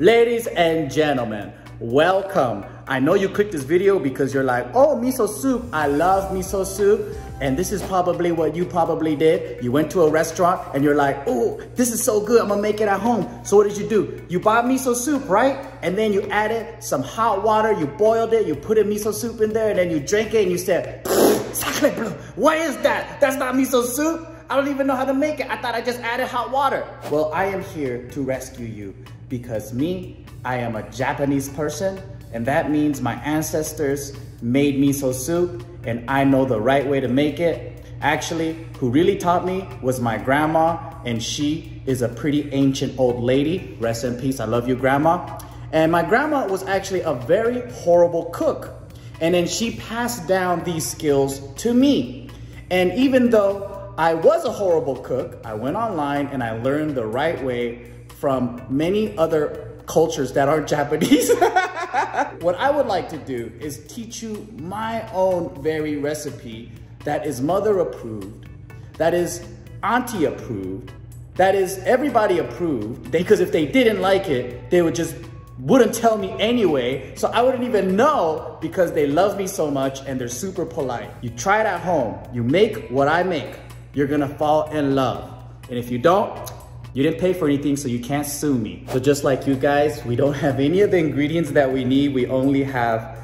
Ladies and gentlemen, welcome. I know you clicked this video because you're like, oh, miso soup, I love miso soup. And this is probably what you probably did. You went to a restaurant and you're like, oh, this is so good, I'm gonna make it at home. So what did you do? You bought miso soup, right? And then you added some hot water, you boiled it, you put a miso soup in there, and then you drank it and you said, what is that? That's not miso soup. I don't even know how to make it. I thought I just added hot water. Well, I am here to rescue you because I am a Japanese person, and that means my ancestors made miso soup and I know the right way to make it. Actually, who really taught me was my grandma, and she is a pretty ancient old lady. Rest in peace, I love you, grandma. And my grandma was actually a very horrible cook, and then she passed down these skills to me. And even though I was a horrible cook, I went online and I learned the right way from many other cultures that aren't Japanese. What I would like to do is teach you my own very recipe that is mother approved, that is auntie approved, that is everybody approved, because if they didn't like it, they would just wouldn't tell me anyway, so I wouldn't even know because they love me so much and they're super polite. You try it at home, you make what I make. You're gonna fall in love. And if you don't, you didn't pay for anything, so you can't sue me. So just like you guys, we don't have any of the ingredients that we need. We only have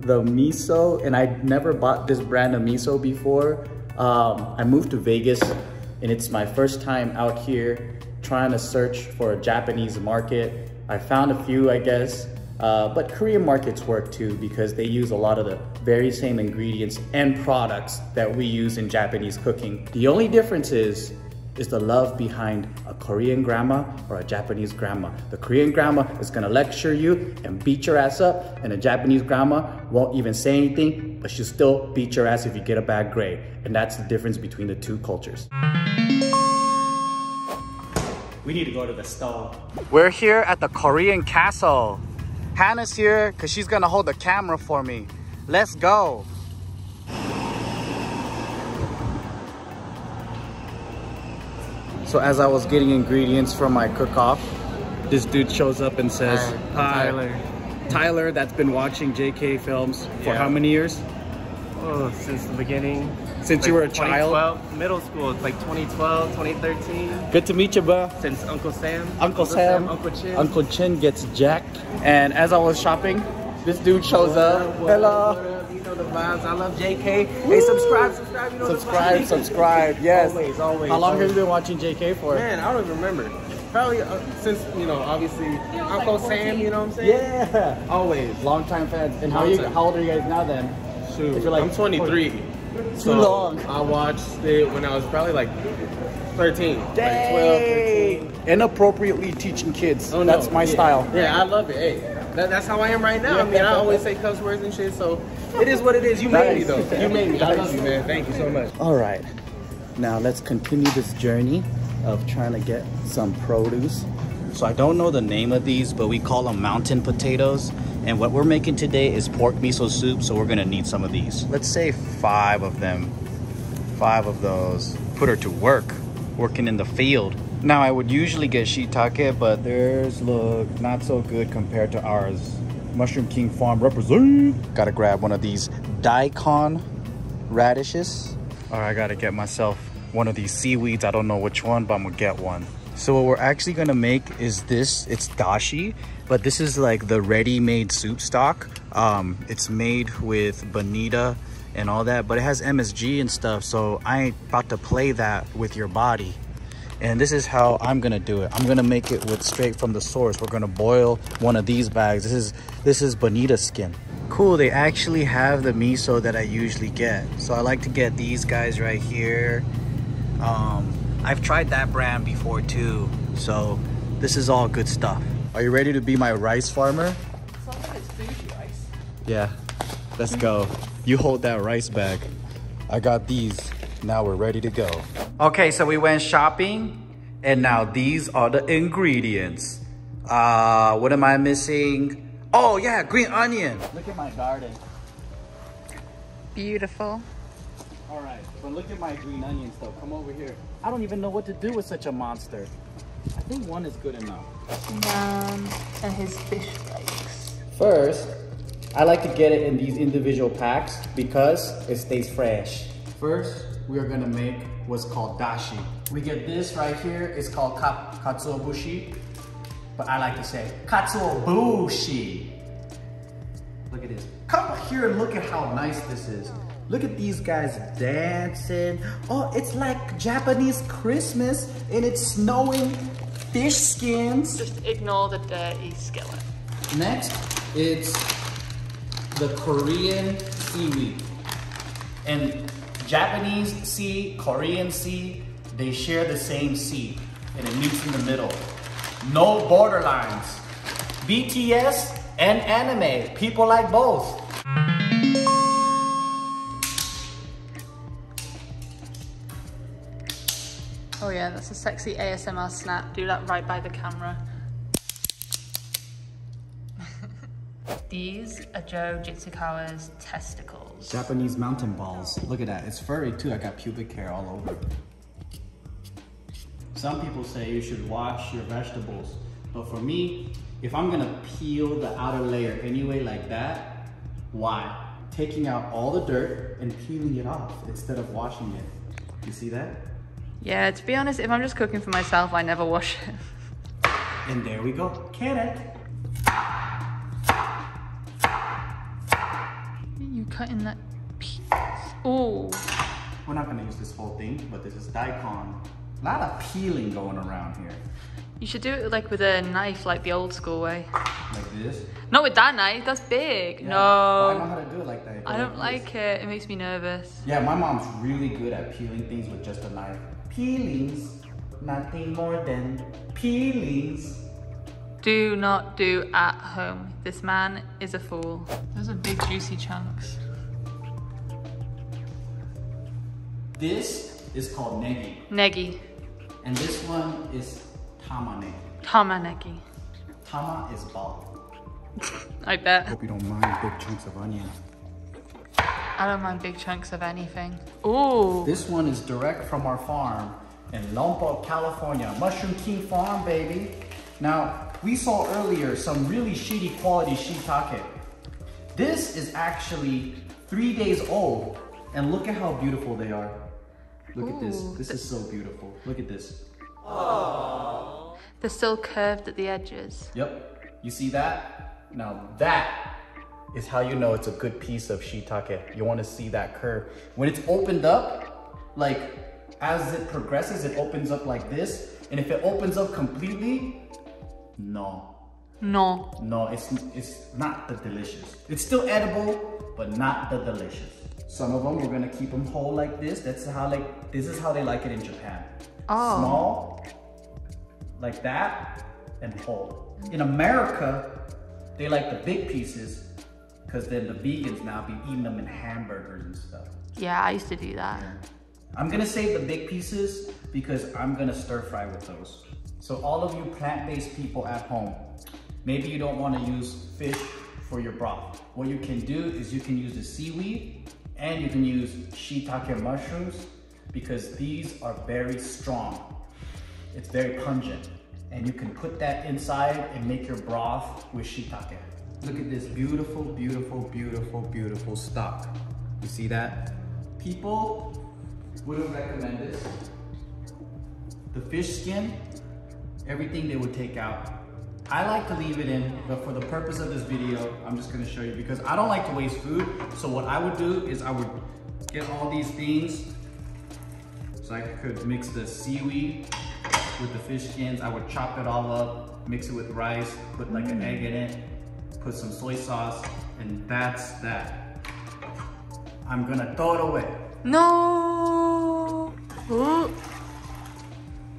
the miso, and I never bought this brand of miso before. I moved to Vegas, and it's my first time out here trying to search for a Japanese market. I found a few, I guess, but Korean markets work too because they use a lot of the very same ingredients and products that we use in Japanese cooking. The only difference is the love behind a Korean grandma or a Japanese grandma. The Korean grandma is gonna lecture you and beat your ass up, and a Japanese grandma won't even say anything, but she'll still beat your ass if you get a bad grade. And that's the difference between the two cultures. We need to go to the stove. We're here at the Korean castle. Hannah's here because she's gonna hold the camera for me. Let's go. So as I was getting ingredients from my cook-off, this dude shows up and says, hi. Tyler, that's been watching JK Films for how many years? Oh, since the beginning. Since like you were a child? Middle school, it's like 2012, 2013. Good to meet you, bro. Since Uncle Sam. Uncle Sam, Uncle Chin. Uncle Chin gets jacked. And as I was shopping, this dude shows up. Hello. What up? You know the vibes. I love JK. Woo! Hey, subscribe. You know subscribe, yes. Always. How long have you been watching JK for? Man, I don't even remember. Probably since, you know, obviously, Uncle Sam, you know what I'm saying? Yeah. Always. Longtime fans. And how old are you guys now then? Shoot, you're like, I'm 23. 40. Too long. I watched it when I was probably like 13. Dang. Like 12, 13. Inappropriately teaching kids. Oh, no. That's my style. Yeah, I love it. Hey, that's how I am right now. Yeah, I mean, I always say cuss words and shit, so it is what it is. You made me, though. You made me. I love you, man. Thank you so much. All right. Now, let's continue this journey of trying to get some produce. So I don't know the name of these, but we call them mountain potatoes. And what we're making today is pork miso soup, so we're gonna need some of these. Let's say 5 of them, 5 of those. Put her to work, working in the field. Now I would usually get shiitake, but theirs look not so good compared to ours. Mushroom King Farm represent. Gotta grab one of these daikon radishes. All right, I gotta get myself one of these seaweeds. I don't know which one, but I'm gonna get one. So what we're actually gonna make is this, it's dashi, but this is like the ready-made soup stock. It's made with bonito and all that, but it has MSG and stuff, so I ain't about to play that with your body. And this is how I'm gonna do it. I'm gonna make it with straight from the source. We're gonna boil one of these bags. This is bonito skin. Cool, they actually have the miso that I usually get. So I like to get these guys right here. I've tried that brand before too, so this is all good stuff. Are you ready to be my rice farmer? Sounds like it's food rice. Yeah, let's go. You hold that rice bag. I got these. Now we're ready to go. Okay, so we went shopping, and now these are the ingredients. What am I missing? Oh yeah, green onion. Look at my garden. Beautiful. All right, but look at my green onions though. Come over here. I don't even know what to do with such a monster. I think one is good enough. And his fish flakes. First, I like to get it in these individual packs because it stays fresh. First, we are gonna make what's called dashi. We get this right here. It's called katsuobushi, but I like to say katsuobushi. Look at this. Come here and look at how nice this is. Look at these guys dancing. Oh, it's like Japanese Christmas and it's snowing fish skins. Just ignore the dirty skillet. Next, it's the Korean seaweed. And Japanese sea, Korean sea, they share the same sea and it meets in the middle. No borderlines. BTS and anime, people like both. Oh yeah, that's a sexy ASMR snap. Do that right by the camera. These are Joe Jitsukawa's testicles. Japanese mountain balls. Look at that, it's furry too. I got pubic hair all over. Some people say you should wash your vegetables, but for me, if I'm gonna peel the outer layer anyway like that, why? Taking out all the dirt and peeling it off instead of washing it. You see that? Yeah, to be honest, if I'm just cooking for myself, I never wash it. And there we go, carrot. You cutting that piece. Oh. We're not gonna use this whole thing, but this is daikon. A lot of peeling going around here. You should do it like with a knife, like the old school way. Like this? Not with that knife, that's big. Yeah, no. I know how to do it like that. I don't like it, it makes me nervous. Yeah, my mom's really good at peeling things with just a knife. Peelings, nothing more than peelings. Do not do at home. This man is a fool. Those are big juicy chunks. This is called negi. Negi. And this one is tama negi. Tama negi. Tama is ball. I bet. Hope you don't mind big chunks of onion. I don't mind big chunks of anything. Ooh. This one is direct from our farm in Lompoc, California. Mushroom King Farm, baby. Now, we saw earlier some really shitty quality shiitake. This is actually 3 days old. And look at how beautiful they are. Look at this. This is so beautiful. Look at this. Aww. They're still curved at the edges. Yep. You see that? Now that is how you know it's a good piece of shiitake. You want to see that curve. When it's opened up, like as it progresses, it opens up like this. And if it opens up completely, no. No. No, it's not the delicious. It's still edible, but not the delicious. Some of them, we're gonna keep them whole like this. That's how, like, this is how they like it in Japan. Oh. Small, like that, and whole. In America, they like the big pieces because then the vegans now be eating them in hamburgers and stuff. Yeah, I used to do that. Yeah. I'm gonna save the big pieces because I'm gonna stir fry with those. So all of you plant-based people at home, maybe you don't wanna use fish for your broth. What you can do is you can use the seaweed and you can use shiitake mushrooms because these are very strong. It's very pungent. And you can put that inside and make your broth with shiitake. Look at this beautiful, beautiful, beautiful, beautiful stock. You see that? People wouldn't recommend this. The fish skin, everything they would take out. I like to leave it in, but for the purpose of this video, I'm just gonna show you because I don't like to waste food. So what I would do is I would get all these things so I could mix the seaweed with the fish skins. I would chop it all up, mix it with rice, put like an egg in it, put some soy sauce, and that's that. I'm gonna throw it away. No! Ooh.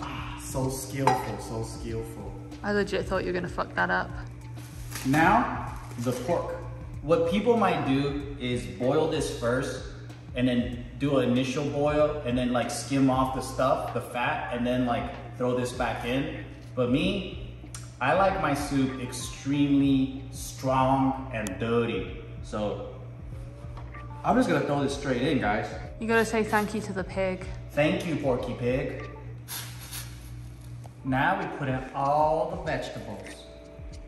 Ah, so skillful, so skillful. I legit thought you were gonna fuck that up. Now, the pork. What people might do is boil this first and then do an initial boil and then like skim off the stuff, the fat, and then like throw this back in. But me, I like my soup extremely strong and dirty. So, I'm just gonna throw this straight in, guys. You gotta say thank you to the pig. Thank you, Porky Pig. Now we put in all the vegetables,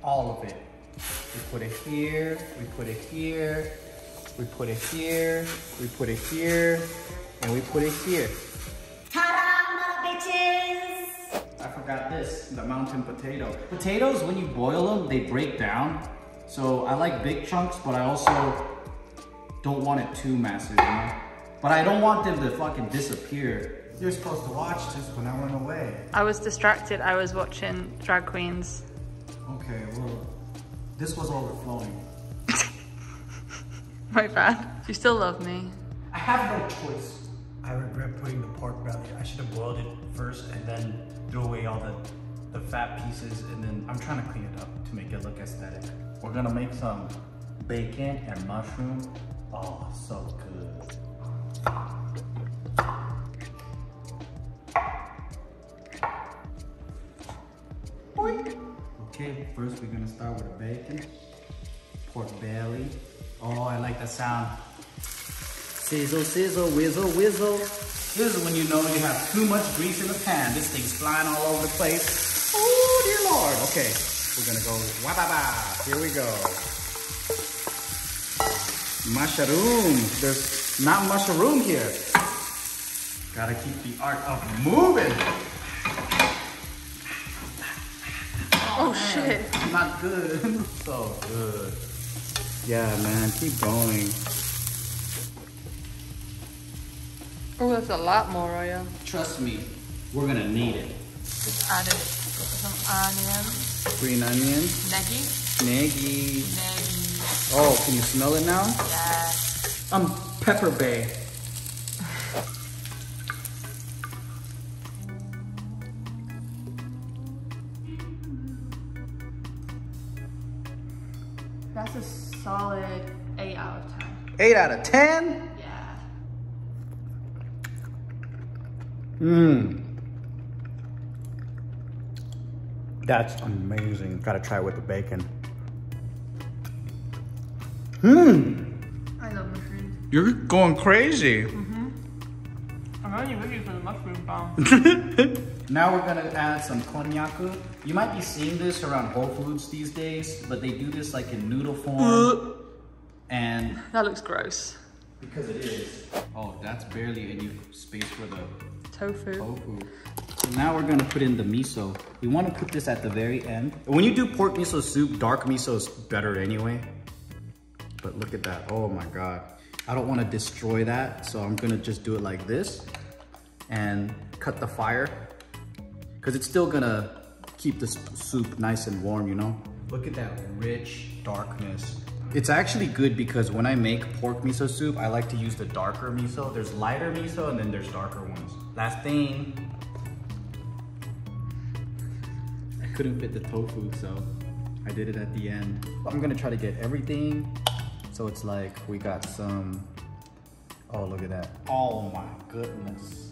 all of it. We put it here, we put it here, we put it here, we put it here, and we put it here. Ta-da, bitches! I forgot this, the mountain potato. Potatoes, when you boil them, they break down. So I like big chunks, but I also don't want it too massive, you know? But I don't want them to fucking disappear. You're supposed to watch this when I went away. I was distracted, I was watching drag queens. Okay, well, this was overflowing. My bad. You still love me. I have no choice. I regret putting the pork belly. I should have boiled it first and then threw away all the fat pieces, and then I'm trying to clean it up to make it look aesthetic. We're gonna make some bacon and mushroom. Oh, so good. Okay, first we're gonna start with the bacon, pork belly. Oh, I like that sound. Sizzle, sizzle, whizzle, whizzle. This is when you know you have too much grease in the pan. This thing's flying all over the place. Oh, dear Lord. Okay, we're gonna go wababa. Here we go. Mushroom. There's not mushroom here. Gotta keep the art of moving. Oh, man. Shit. Not good. So good. Yeah, man, keep going. Oh, that's a lot more, Roya. Trust me, we're gonna need it. Just added some onions. Green onions. Negi. Negi. Negi. Oh, can you smell it now? Yes. Yeah. Pepper bay. That's a solid 8 out of 10. 8 out of 10? Yeah. Mmm. That's amazing. Gotta try it with the bacon. Mmm. I love mushrooms. You're going crazy. Mm-hmm. I'm already ready for the mushroom bomb. Now we're gonna add some konyaku. You might be seeing this around Whole Foods these days, but they do this like in noodle form. And that looks gross. Because it is. Oh, that's barely any space for the tofu. So now we're gonna put in the miso. We wanna put this at the very end. When you do pork miso soup, dark miso is better anyway. But look at that, oh my God. I don't wanna destroy that, so I'm gonna just do it like this and cut the fire. Cause it's still gonna keep the soup nice and warm, you know? Look at that rich darkness. It's actually good because when I make pork miso soup, I like to use the darker miso. There's lighter miso and then there's darker ones. Last thing. I couldn't fit the tofu, so I did it at the end. I'm gonna try to get everything. So it's like, we got some, oh, look at that. Oh my goodness.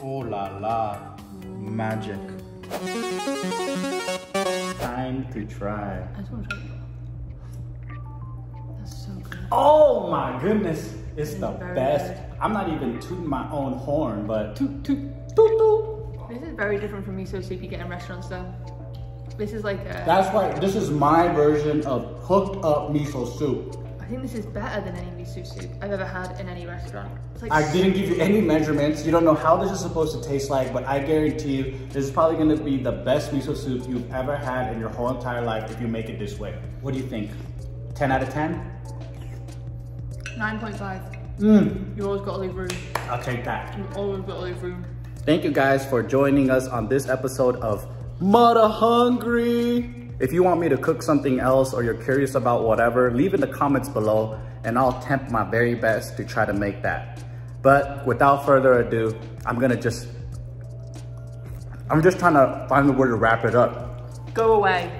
Oh la la. Magic. Time to try. I just want to try it. That's so good. Oh my goodness. It's the best. Good. I'm not even tooting my own horn, but toot. This is very different from miso soup you get in restaurants though. This is like a... That's right. This is my version of hooked up miso soup. I think this is better than any miso soup I've ever had in any restaurant. Like I didn't give you any measurements. You don't know how this is supposed to taste like, but I guarantee you, this is probably gonna be the best miso soup you've ever had in your whole entire life if you make it this way. What do you think? 10 out of 10? 9.5. Mm. You always gotta leave room. I'll take that. You always gotta leave room. Thank you guys for joining us on this episode of Mudda Hungry. If you want me to cook something else or you're curious about whatever, leave in the comments below and I'll attempt my very best to try to make that. But without further ado, I'm just trying to find the word to wrap it up. Go away.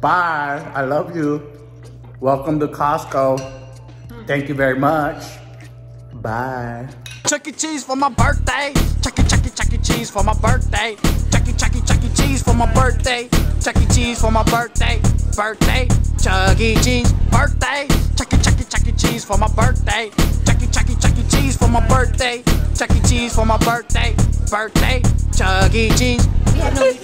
Bye. I love you. Welcome to Costco. Thank you very much. Bye. Chuck E. Cheese for my birthday. Chuck E. Cheese for my birthday. Chuck E. Cheese for my birthday. Chuck E. Cheese for my birthday. Birthday. Chuck E. Cheese. Birthday. Chuck E. Cheese for my birthday. Chuck E. Cheese for my birthday. Chuck E. Cheese for my birthday. Birthday. Chuck E. Cheese.